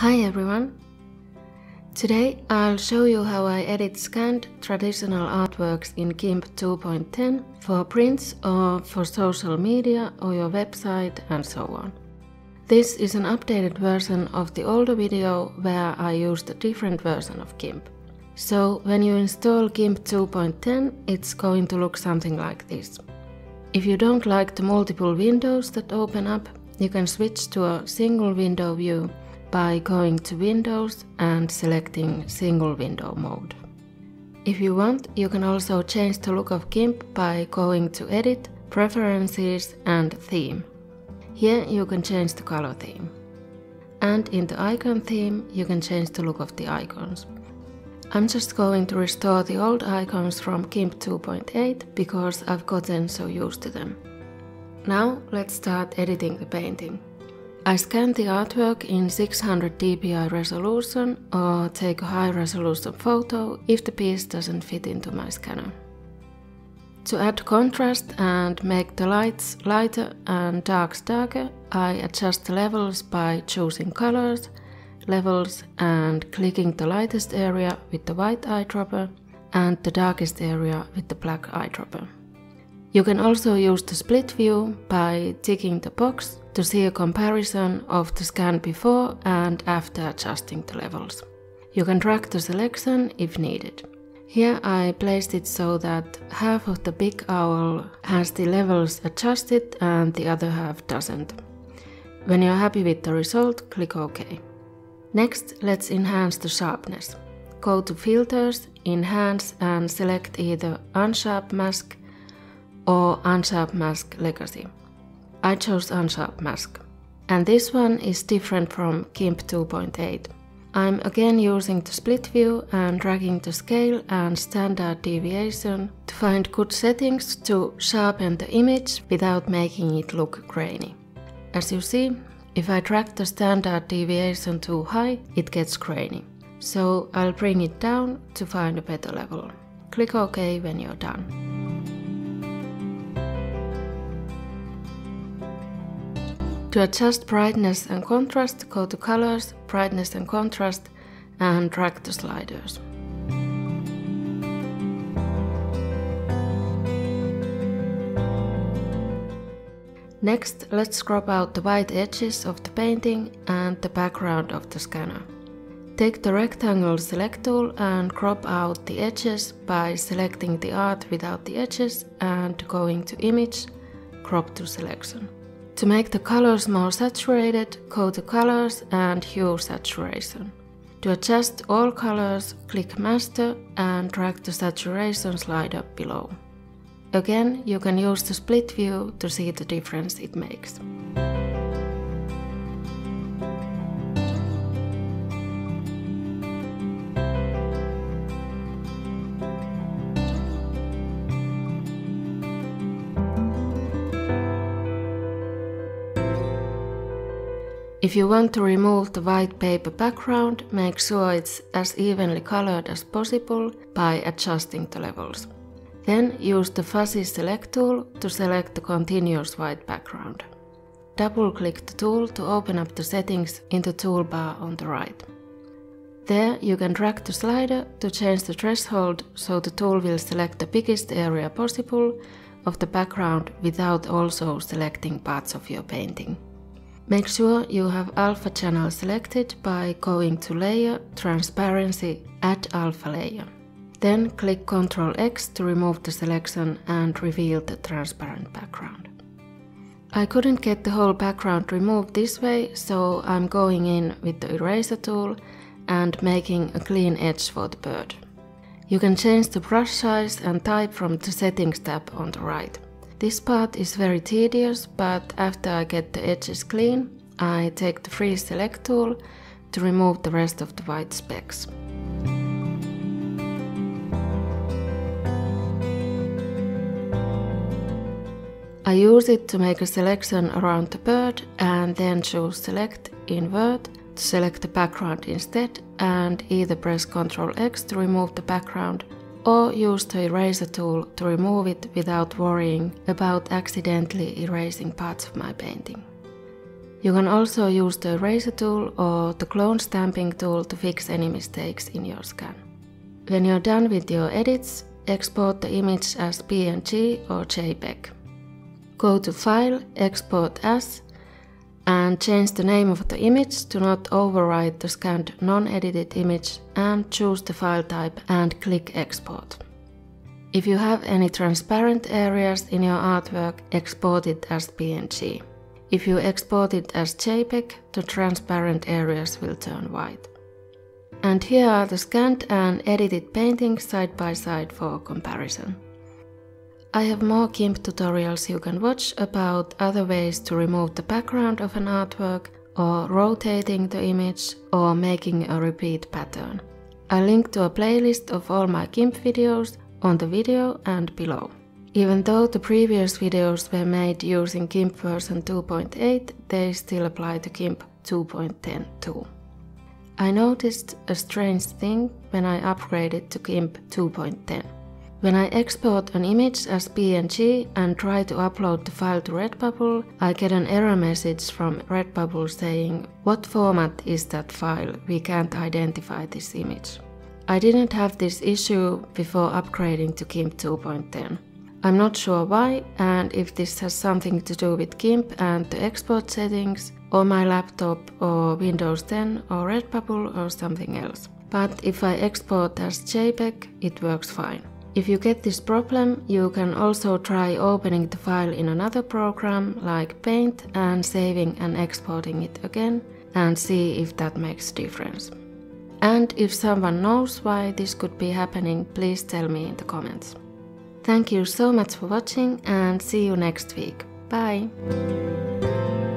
Hi everyone! Today I'll show you how I edit scanned traditional artworks in GIMP 2.10 for prints or for social media or your website and so on. This is an updated version of the older video where I used a different version of GIMP. So when you install GIMP 2.10 it's going to look something like this. If you don't like the multiple windows that open up, you can switch to a single window view by going to Windows and selecting Single Window Mode. If you want, you can also change the look of GIMP by going to Edit, Preferences and Theme. Here you can change the color theme. And in the icon theme, you can change the look of the icons. I'm just going to restore the old icons from GIMP 2.8 because I've gotten so used to them. Now let's start editing the painting. I scan the artwork in 600 dpi resolution or take a high resolution photo if the piece doesn't fit into my scanner. To add contrast and make the lights lighter and darks darker, I adjust the levels by choosing colors, levels and clicking the lightest area with the white eyedropper and the darkest area with the black eyedropper. You can also use the split view by ticking the box to see a comparison of the scan before and after adjusting the levels. You can drag the selection if needed. Here I placed it so that half of the big owl has the levels adjusted and the other half doesn't. When you're happy with the result, click OK. Next, let's enhance the sharpness. Go to Filters, Enhance and select either Unsharp Mask or Unsharp Mask Legacy. I chose Unsharp Mask. And this one is different from GIMP 2.8. I'm again using the split view and dragging the scale and standard deviation to find good settings to sharpen the image without making it look grainy. As you see, if I drag the standard deviation too high, it gets grainy. So I'll bring it down to find a better level. Click OK when you're done. To adjust brightness and contrast, go to Colors, Brightness and Contrast and drag the sliders. Next, let's crop out the white edges of the painting and the background of the scanner. Take the rectangle select tool and crop out the edges by selecting the art without the edges and going to Image, Crop to Selection. To make the colors more saturated, go to Colors and Hue Saturation. To adjust all colors, click Master and drag the saturation slider below. Again, you can use the split view to see the difference it makes. If you want to remove the white paper background, make sure it's as evenly colored as possible by adjusting the levels. Then use the Fuzzy Select tool to select the continuous white background. Double-click the tool to open up the settings in the toolbar on the right. There you can drag the slider to change the threshold so the tool will select the biggest area possible of the background without also selecting parts of your painting. Make sure you have alpha channel selected by going to Layer, Transparency, Add Alpha Layer. Then click Ctrl-X to remove the selection and reveal the transparent background. I couldn't get the whole background removed this way, so I'm going in with the eraser tool and making a clean edge for the bird. You can change the brush size and type from the Settings tab on the right. This part is very tedious, but after I get the edges clean, I take the Free Select tool to remove the rest of the white specks. I use it to make a selection around the bird and then choose Select, Invert to select the background instead and either press Ctrl-X to remove the background or use the eraser tool to remove it without worrying about accidentally erasing parts of my painting. You can also use the eraser tool or the clone stamping tool to fix any mistakes in your scan. When you're done with your edits, export the image as PNG or JPEG. Go to File, Export As, and change the name of the image to not overwrite the scanned non-edited image, and choose the file type and click Export. If you have any transparent areas in your artwork, export it as PNG. If you export it as JPEG, the transparent areas will turn white. And here are the scanned and edited paintings side by side for comparison. I have more GIMP tutorials you can watch about other ways to remove the background of an artwork, or rotating the image, or making a repeat pattern. I link to a playlist of all my GIMP videos on the video and below. Even though the previous videos were made using GIMP version 2.8, they still apply to GIMP 2.10.2. I noticed a strange thing when I upgraded to GIMP 2.10. When I export an image as PNG and try to upload the file to Redbubble, I get an error message from Redbubble saying, "What format is that file? We can't identify this image." I didn't have this issue before upgrading to GIMP 2.10. I'm not sure why, and if this has something to do with GIMP and the export settings, or my laptop, or Windows 10, or Redbubble, or something else. But if I export as JPEG, it works fine. If you get this problem, you can also try opening the file in another program, like Paint, and saving and exporting it again, and see if that makes a difference. And if someone knows why this could be happening, please tell me in the comments. Thank you so much for watching, and see you next week. Bye!